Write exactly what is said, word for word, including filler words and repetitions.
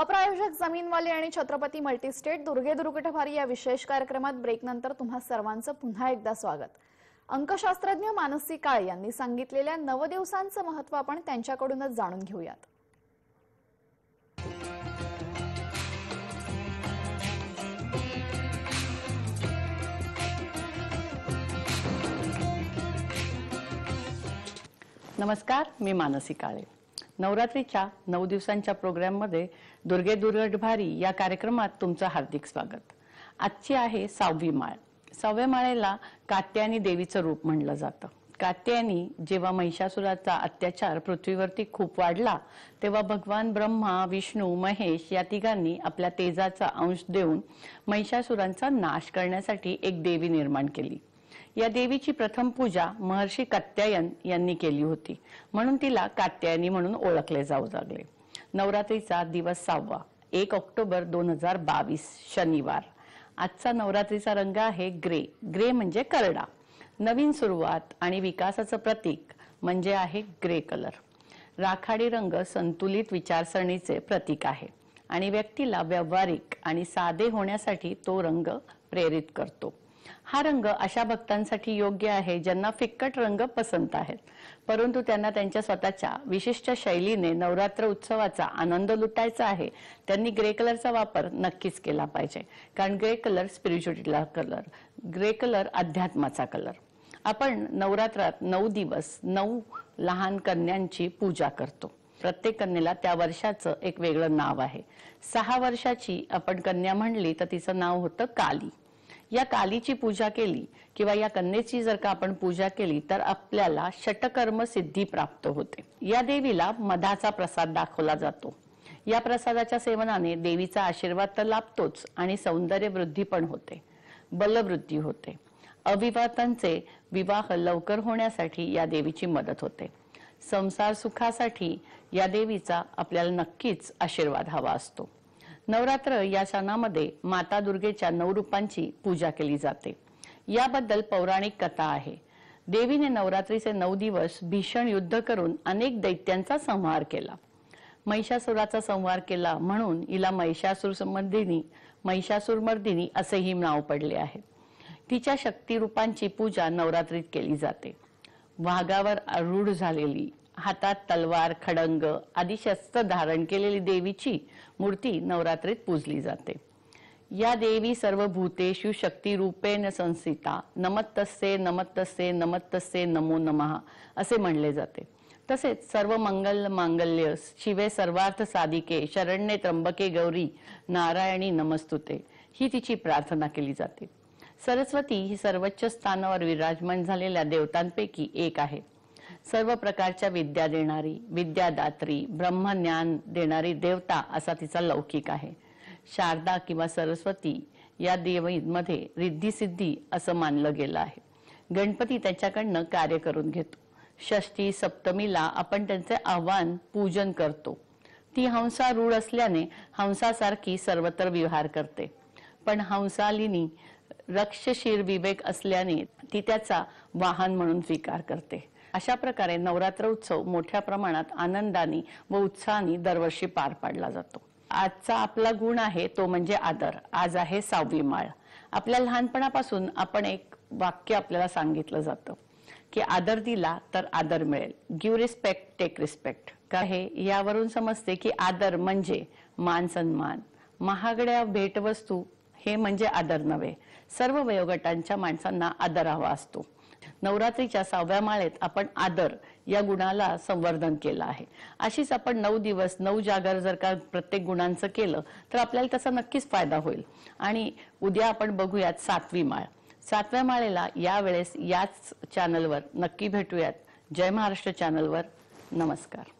सहप्रायोजक जमीनवाले आणि छत्रपती मल्टीस्टेट दुर्गे दुर्गट भारी या विशेष कार्यक्रमात ब्रेकनंतर तुम्हा सर्वांचं पुन्हा एकदा स्वागत। अंकशास्त्रज्ञ मानसी काळे यांनी सांगितलेल्या नव दिवसांचं महत्त्व आपण त्यांच्याकडूनच जाणून घेऊयात। नमस्कार, मी मानसी काळे। नवरात्रीच्या नऊ दिवसांच्या प्रोग्राम मध्ये दुर्गे दुर्गट भारी या कार्यक्रमात तुमचं हार्दिक स्वागत। आजची आहे सहावी माळ। सहाव्या माळेला कात्यायनी देवीचं रूप म्हटलं जातं। कात्यायनी जेव्हा महिषासुराचा अत्याचार पृथ्वीवरती खूप वाढला तेव्हा भगवान ब्रह्मा, विष्णू, महेश या तिघांनी आपल्या तेजाचा अंश देऊन महिषासुरांचा नाश करण्यासाठी एक देवी निर्माण केली। या देवीची प्रथम पूजा महर्षि कात्यायन यांनी केली होती, म्हणून तिला कात्यायनी म्हणून ओळखले जाऊ लागले। नवरात्रीचा दिवस सहावा, एक ऑक्टोबर दोन हजार बावीस शनिवार। आजचा नवरात्रीचा रंग आहे ग्रे। ग्रे म्हणजे करडा, नवीन सुरुवात आणि विकासाचं प्रतीक म्हणजे आहे ग्रे कलर। राखाडी रंग संतुलित विचारसरणीचे प्रतीक आहे आणि व्यक्तीला व्यावहारिक आणि साधे होण्यासाठी तो रंग प्रेरित करतो। हा रंग अशा भक्तांसाठी योग्य आहे ज्यांना फिक्कट रंग पसंत आहेत, परंतु त्यांना त्यांच्या स्वतःच्या विशिष्ट शैलीने नवरात्र उत्सवाचा आनंद लुटायचा आहे। त्यांनी ग्रे कलरचा वापर नक्कीच केला पाहिजे, कारण grey colour spiritual colour, grey colour अध्यात्माचा कलर। आपण नवरात्रात नऊ दिवस नऊ लहान कन्यांची पूजा करतो। प्रत्येक कन्येला त्या वर्षाचं एक वेगळं नाव आहे। सहा वर्षाची आपण कन्या म्हणली तर तिचं नाव होतं काली। या कालीची पूजा केली किंवा या कन्येची जर का आपण पूजा केली तर आपल्याला षटकर्म सिद्धी प्राप्त होते। या देवीला मधाचा प्रसाद दाखवला जातो। या प्रसादाच्या सेवनाने देवीचा आशीर्वाद तर लाभतोच आणि सौंदर्य वृद्धी पण होते, बलवृद्धी होते। अविवाहितांचे विवाह लवकर होण्यासाठी या देवीची मदत होते। संसार सुखासाठी या देवीचा आपल्याला नक्कीच आशीर्वाद हवा असतो। नवरात्र या सणामध्ये माता दुर्गेच्या नऊ रूपांची पूजा केली जाते। याबद्दल पौराणिक कथा आहे। देवीने नवरात्रीचे नऊ दिवस भीषण युद्ध करून अनेक दैत्यांचा संहार केला, महिषासुराचा संहार केला, म्हणून हिला महिषासुरमर्दिनी, महिषासुरमर्दिनी असेही नाव पडले आहे। तिच्या शक्ती रूपांची पूजा नवरात्रीत केली जाते। वाघावर आरूढ झालेली, हातात तलवार, खडंग आदी शस्त्र धारण केलेली देवीची मूर्ती नवरात्रीत पूजली जाते। या देवी सर्व भूतेषु शक्ती रूपेण संस्थिता, नमस्तस्ये नमस्तस्ये नमस्तस्ये नमो नमः असे म्हणले जाते। तसेच सर्व मंगल मांगल्य शिवे सर्वार्थ साधिके शरण्ये त्र्यंबके गौरी नारायणी नमस्तुते ही तिची प्रार्थना केली जाते। सरस्वती ही सर्वोच्च स्थानावर विराजमान झालेल्या देवतांपैकी एक आहे। सर्व प्रकारच्या विद्या देणारी, विद्यादात्री, ब्रह्मज्ञान देणारी देवता असा तिचा लौकिक आहे। शारदा किंवा सरस्वती या देवीमध्ये रिद्धी सिद्धी असं मानलं गेलं आहे। गणपती त्यांच्याकडनं कार्य करून घेतो। षष्टी सप्तमीला आपण त्यांचे आव्हान पूजन करतो। ती हंसा रूढ असल्याने हंसासारखी सर्वत्र विहार करते, पण हंसालिनी रक्षशीर विवेक असल्याने ती त्याचा वाहन म्हणून स्वीकार करते। अशा प्रकारे नवरात्र उत्सव मोठ्या प्रमाणात आनंदाने व उत्साहाने दरवर्षी पार पाडला जातो। आजचा आपला गुण आहे तो म्हणजे आदर। आज आहे सहावी माळ। आपल्या लहानपणापासून आपण एक वाक्य आपल्याला सांगितलं जातं की आदर दिला तर आदर मिळेल। Give respect, take respect. का हे यावरून समजते की आदर म्हणजे मान सन्मान। महागड्या भेटवस्तू हे म्हणजे आदर नव्हे, सर्व वयोगटांच्या माणसांना आदर हवा असतो। नवरात्रीच्या सहाव्या माळेत आपण आदर या गुणाला संवर्धन केलं आहे। अशीच आपण नऊ दिवस नऊ जागर जर का प्रत्येक गुणांचं केलं तर आपल्याला त्याचा नक्कीच फायदा होईल। आणि उद्या आपण बघूयात सातवी माळ। सातव्या माळेला यावेळेस याच चॅनलवर नक्की भेटूयात, जय महाराष्ट्र चॅनलवर। नमस्कार।